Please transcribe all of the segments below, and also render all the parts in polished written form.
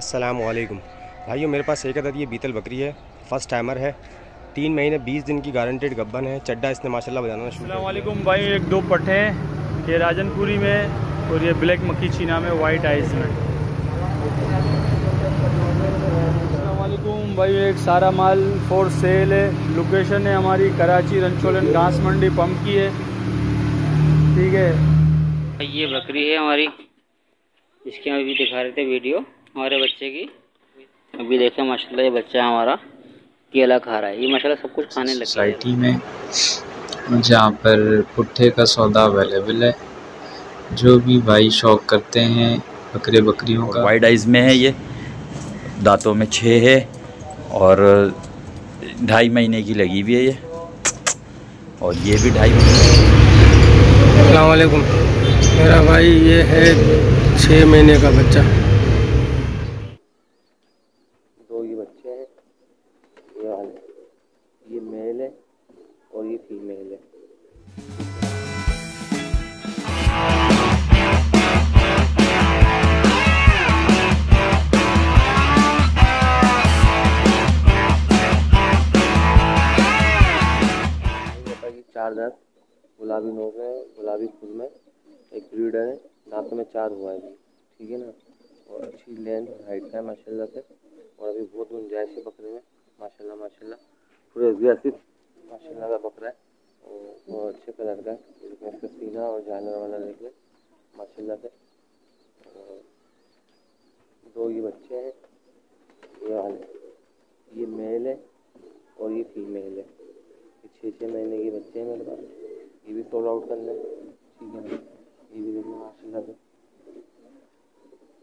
अस्सलामुअलैकुम भाइयों, मेरे पास एक अदद ये बीतल बकरी है, फ़र्स्ट टाइमर है, 3 महीने 20 दिन की गारंटेड गब्बन है। चड्डा इसने माशाल्लाह बजाना शुरू। अस्सलामुअलैकुम भाई, एक दो पट्टे हैं, ये राजनपुरी में और ये ब्लैक मक्की चीना में, वाइट आइस में। अस्सलामुअलैकुम भाई, एक सारा माल फॉर सेल है। लोकेशन है हमारी कराची रंचोलन घास मंडी पम्प की है। ठीक है, ये बकरी है हमारी, जिसकी हम अभी दिखा रहे थे वीडियो हमारे बच्चे की। अभी देखें माशाल्लाह, ये बच्चा हमारा केला खा रहा है। ये माशाल्लाह सब कुछ खाने लगा। सोसाइटी में जहाँ पर पुट्ठे का सौदा अवेलेबल है, जो भी भाई शौक करते हैं बकरे बकरियों का। वाइड आइज़ में है ये, दांतों में 6 है और 2.5 महीने की लगी हुई है ये, और ये भी 2.5 महीने। अस्सलामुअलैकुम, मेरा भाई ये है 6 महीने का बच्चा। दो ये बच्चे हैं, ये मेल है और ये फीमेल है। ये 4 दांत गुलाबी नोक है, गुलाबी फूल में, एक ब्रीडर है, दांतों में 4 हुआ है अभी। ठीक है ना, और अच्छी लेंथ हाइट है माशाल्लाह से, और अभी बहुत गुंजाइश है बकरे में माशाल्लाह। पूरे एग्जैक्टिव माशाल्लाह का बकरा है, और अच्छे कलर का है, सीना और जानवर वाला देख लें माशाल्लाह से। और 2 ये बच्चे हैं, ये मेल है और ये फीमेल है। 6 महीने के बच्चे हैं मेरे पास। ये भी सोल्ड आउट कर लें। ठीक है, ये भी देखिए माशाल्लाह से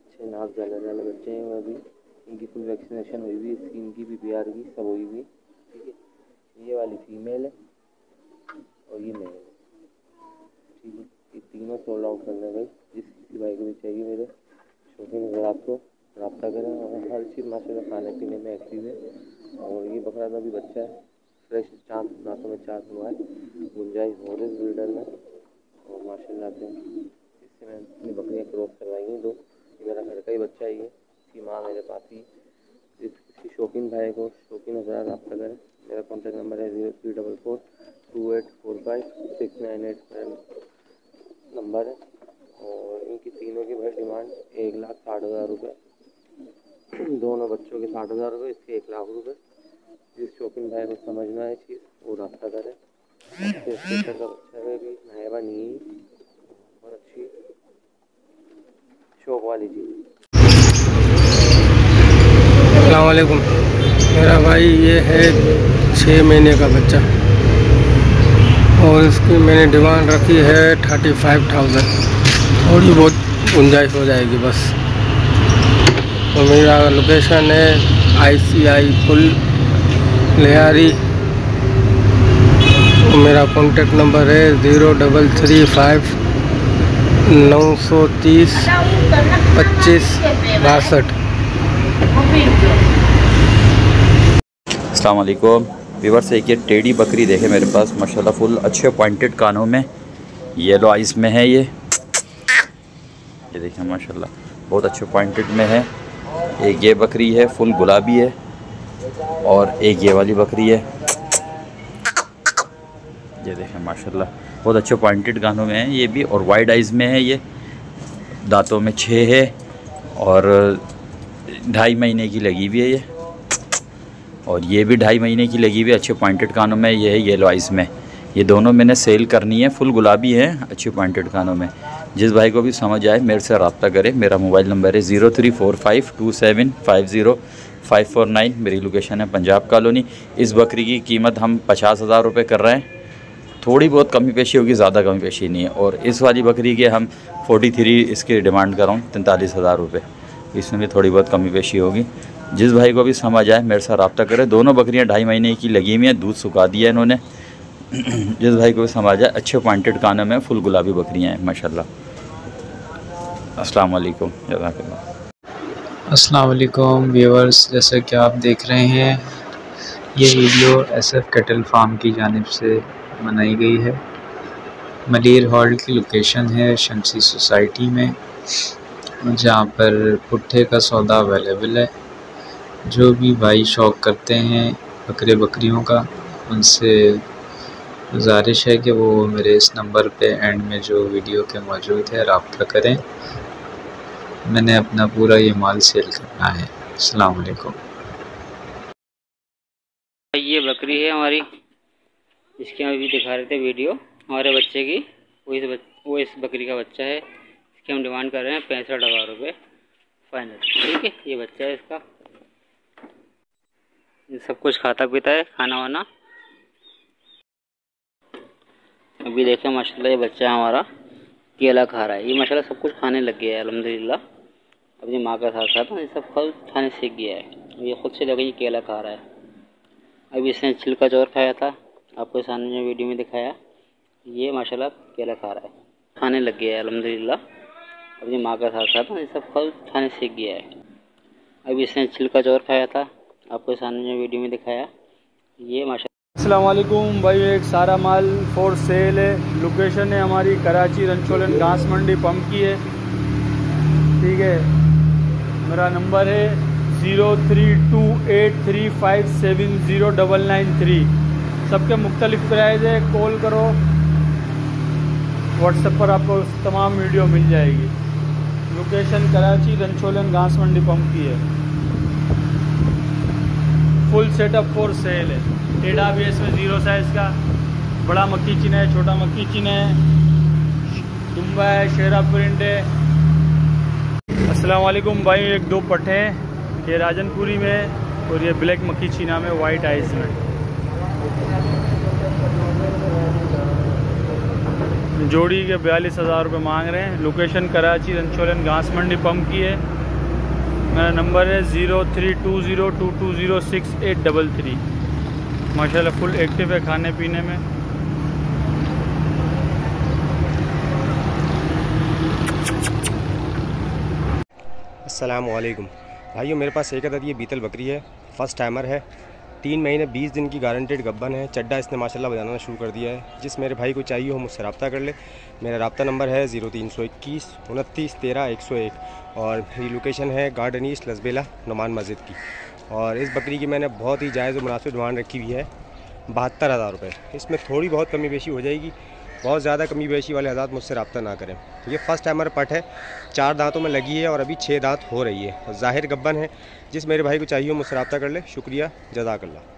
अच्छे नाप जाले वाले बच्चे हैं। और अभी इनकी फुल वैक्सीनेशन हुई हुई, स्किन की, PPR की सब हुई हुई। ठीक है, ये वाली फीमेल है और ये मेल है। ठीक है, ये तीनों सोल्ड आउट कर लें भाई। जिस किसी भाई को भी चाहिए मेरे छोटे नजर आपको रब्ता करें। और हर चीज़ माशाल्लाह खाने पीने में एक्टिव है। और ये बकरा तो अभी बच्चा है, फ्रेश, दांतों में 4 हुआ है, गुंजाइश हो रही ब्रीडर में। और माशाल्लाह से इससे मैं अपनी बकरियाँ क्रॉस करवाई हैं 2। ये मेरा घर का ही बच्चा ही है, इसकी माँ मेरे पास ही। इसकी शौकीन भाई को, शौकीन हज़ार रब्ता करें। मेरा कॉन्टैक्ट नंबर है 0344284569। मेरा नंबर है। और इनकी तीनों की भाई डिमांड 1,60,000 रुपये, दोनों बच्चों के 60,000 रुपये, इसके 1,00,000 रुपये। जिस शौकीन भाई को समझना है चीज़, वो रास्ता करें। इसका बच्चा है भी नयाबा नहीं, और अच्छी शौक वाली चीज़। अस्सलामुअलैकुम, मेरा भाई ये है 6 महीने का बच्चा, और इसकी मैंने डिमांड रखी है 35,000। थोड़ी बहुत गुंजाइश हो जाएगी बस। और मेरा लोकेशन है ICI पुल लिहारी। मेरा कॉन्टेक्ट नंबर है 03359302562। अस्सलाम वालेकुम व्यूअर्स, एक ये टेढ़ी बकरी देखे मेरे पास माशाल्लाह, फुल अच्छे पॉइंटेड कानों में, येलो आइज़ में है ये देखें माशाल्लाह, बहुत अच्छे पॉइंटेड में है। एक ये बकरी है फुल गुलाबी है, और एक ये वाली बकरी है, ये देखें माशाल्लाह, बहुत अच्छे पॉइंटेड कानों में है ये भी, और वाइड आइज़ में है ये, दांतों में 6 है और 2.5 महीने की लगी हुई है ये, और ये भी 2.5 महीने की लगी हुई है। अच्छे पॉइंटेड कानों में ये है, येलो आइज़ में। ये दोनों मैंने सेल करनी है, फुल गुलाबी है, अच्छे पॉइंटेड कानों में। जिस भाई को भी समझ आए मेरे से रब्ता करे। मेरा मोबाइल नंबर है 03452750 549। मेरी लोकेशन है पंजाब कॉलोनी। इस बकरी की कीमत हम 50,000 रुपये कर रहे हैं। थोड़ी बहुत कमी पेशी होगी, ज़्यादा कमी पेशी नहीं है। और इस वाली बकरी के हम 43 इसकी डिमांड कर रहा हूँ, 43,000 रुपये। इसमें भी थोड़ी बहुत कमी पेशी होगी। जिस भाई को भी समझ आए मेरे साथ रब्ता करें। दोनों बकरियाँ 2.5 महीने की लगी हुई हैं, दूध सुखा दिया इन्होंने। जिस भाई को भी समझ आए, अच्छे पॉइंटेड कानों में फुल गुलाबी बकरियाँ हैं माशाल्लाह। अस्सलाम वालेकुम। जज़ाकल्लाह। अस्सलाम वालेकुम व्यूअर्स, जैसा कि आप देख रहे हैं ये वीडियो SF कैटल फार्म की जानिब से बनाई गई है। मलेर हॉल की लोकेशन है शम्सी सोसाइटी में। जहाँ पर पुट्ठे का सौदा अवेलेबल है। जो भी भाई शौक़ करते हैं बकरे बकरियों का, उनसे गुजारिश है कि वो मेरे इस नंबर पे एंड में जो वीडियो के मौजूद है रब्ता करें। मैंने अपना पूरा ये माल सेल करना है। अस्सलाम वालेकुम। ये बकरी है हमारी, जिसकी हम अभी दिखा रहे थे वीडियो, हमारे बच्चे की, वो इस बकरी का बच्चा है। इसकी हम डिमांड कर रहे हैं 65,000 रुपये फाइनल। ठीक है, ये बच्चा है इसका, ये सब कुछ खाता पीता है, खाना वाना अभी देखें। माशाल्लाह ये बच्चा हमारा केला खा रहा है, ये माशाल्लाह सब कुछ खाने लग गया है अल्हम्दुलिल्लाह। अपनी माँ के साथ साथ ये सब फल खाने सीख गया है, ये खुद से लगे ये केला खा रहा है। अभी इसने छिलका चोर खाया था, आपको सामने वीडियो में दिखाया। ये माशाल्लाह केला खा रहा है, खाने लग गया है अल्हम्दुलिल्लाह। अपनी माँ के साथ साथ ये सब फल खाने सीख गया है। अभी इसने छिलका चोर खाया था, आपको सामने वीडियो में दिखाया। ये माशाल्लाह। अस्सलाम वालेकुम भाई, एक सारा माल फॉर सेल है। लोकेशन है हमारी कराची रंचोलन घास मंडी पंप की है। ठीक है, मेरा नंबर है 032835709993। सबके मुख्तलिफ प्राइस है, कॉल करो। व्हाट्सएप पर आपको तमाम वीडियो मिल जाएगी। लोकेशन कराची रंचोलन घास मंडी पंप की है। फुल सेटअप फॉर सेल है। टेढ़ा भी है इसमें, 0 साइज़ का, बड़ा मक्की चीना है, छोटा मक्की चीना है, दुम्बा है, शेरा प्रिंट है। अस्सलाम वालेकुम भाई, एक 2 पट्टे हैं, ये राजनपुरी में और ये ब्लैक मक्की चीना में, वाइट आइस में। जोड़ी के 42,000 रुपये मांग रहे हैं। लोकेशन कराची रंचोलन घास मंडी पंप की है। मेरा नंबर है 0320220683। माशाल्लाह फुल एक्टिव है खाने पीने में। अस्सलाम वालेकुम भाइयों, मेरे पास एक अदद ये बीतल बकरी है, फर्स्ट टाइमर है, 3 महीने 20 दिन की गारंटेड गब्बन है। चड्डा इसने माशाल्लाह बजाना शुरू कर दिया है। जिस मेरे भाई को चाहिए हो मुझसे रब्ता कर ले। मेरा रब्ता नंबर है 0321 29 13 101 और मेरी लोकेशन है गार्डन ईस्ट लसबेला नुमान मस्जिद की। और इस बकरी की मैंने बहुत ही जायज़ और मुनासिब डिमांड रखी हुई है 72,000 रुपये। इसमें थोड़ी बहुत कमी बेशी हो जाएगी, बहुत ज़्यादा कमी बेशी वाले हज़रात मुझसे रब्ता ना करें। ये फ़र्स्ट टाइमर पट है, 4 दांतों में लगी है और अभी 6 दांत हो रही है और ज़ाहिर गब्बन है। जिस मेरे भाई को चाहिए हो मुझसे रब्ता कर ले। शुक्रिया, जज़ाकल्लाह।